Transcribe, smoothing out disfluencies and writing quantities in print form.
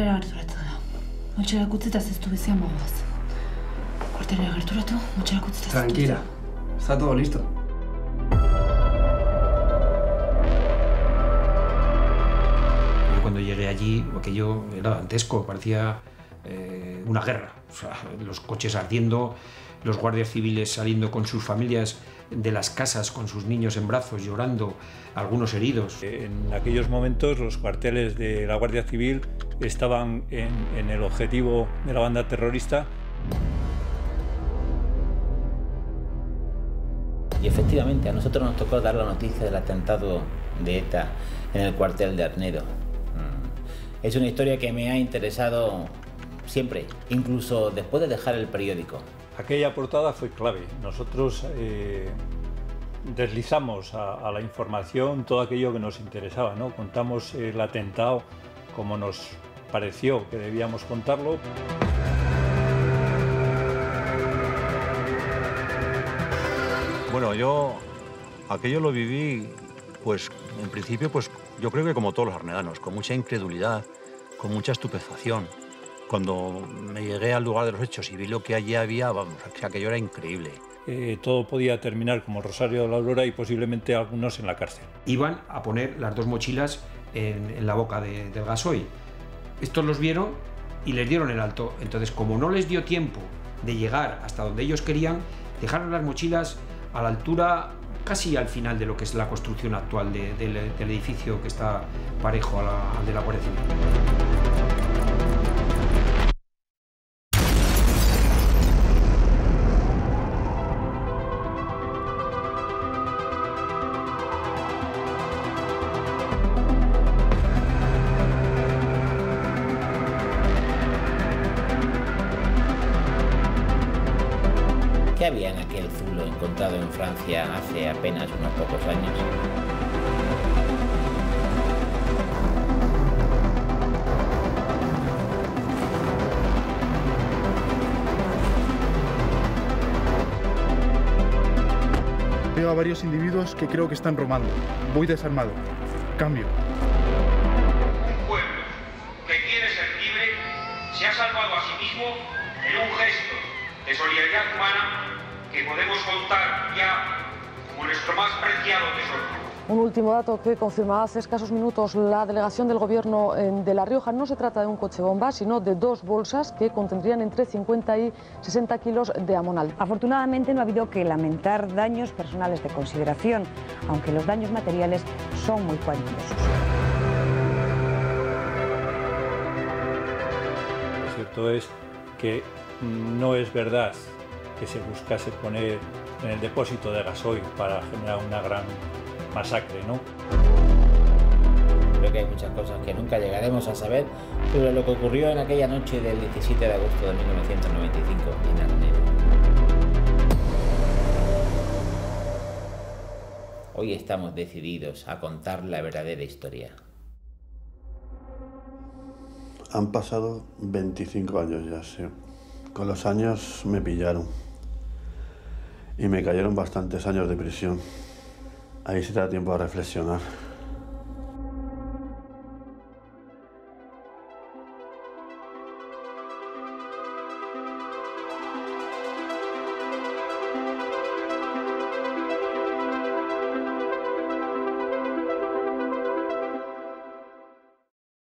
Cortelera gerturatu da. Moltxerak utzita zeztu bezian bagoaz. Cortelera gerturatu, moltxerak utzita zeztu. Tranquila. Está todo listo. Cuando llegué allí, aquello era dantesco, parecía una guerra. O sea, los coches ardiendo, los guardias civiles saliendo con sus familias de las casas, con sus niños en brazos, llorando, algunos heridos. En aquellos momentos los cuarteles de la Guardia Civil estaban en el objetivo de la banda terrorista. Y efectivamente a nosotros nos tocó dar la noticia del atentado de ETA en el cuartel de Arnedo. Es una historia que me ha interesado siempre, incluso después de dejar el periódico. Aquella portada fue clave. Nosotros deslizamos a la información todo aquello que nos interesaba, ¿no? Contamos el atentado como nos pareció que debíamos contarlo. Bueno, yo aquello lo viví, pues en principio, pues yo creo que como todos los arnedanos, con mucha incredulidad, con mucha estupefacción. Cuando me llegué al lugar de los hechos y vi lo que allí había, vamos, aquello era increíble. Todo podía terminar como Rosario de la Aurora y posiblemente algunos en la cárcel. Iban a poner las dos mochilas en la boca del gasoil. Estos los vieron y les dieron el alto. Entonces, como no les dio tiempo de llegar hasta donde ellos querían, dejaron las mochilas a la altura casi al final de lo que es la construcción actual del edificio que está parejo al de la Guardia Civil. ¿Qué había en aquel zulo encontrado en Francia hace apenas unos pocos años? Veo a varios individuos que creo que están robando. Voy desarmado. Cambio. Un pueblo que quiere ser libre se ha salvado a sí mismo en un gesto de solidaridad humana que podemos contar ya como nuestro más preciado tesoro. Un último dato que confirmaba hace escasos minutos la delegación del Gobierno de La Rioja. No se trata de un coche bomba, sino de dos bolsas que contendrían entre 50 y 60 kilos de amonal. Afortunadamente no ha habido que lamentar daños personales de consideración, aunque los daños materiales son muy cuantiosos. Lo cierto es que no es verdad que se buscase poner en el depósito de gasoil para generar una gran masacre, ¿no? Creo que hay muchas cosas que nunca llegaremos a saber sobre lo que ocurrió en aquella noche del 17 de agosto de 1995 en Arnedo. Hoy estamos decididos a contar la verdadera historia. Han pasado 25 años ya, sí. Con los años me pillaron y me cayeron bastantes años de prisión. Ahí se da tiempo a reflexionar.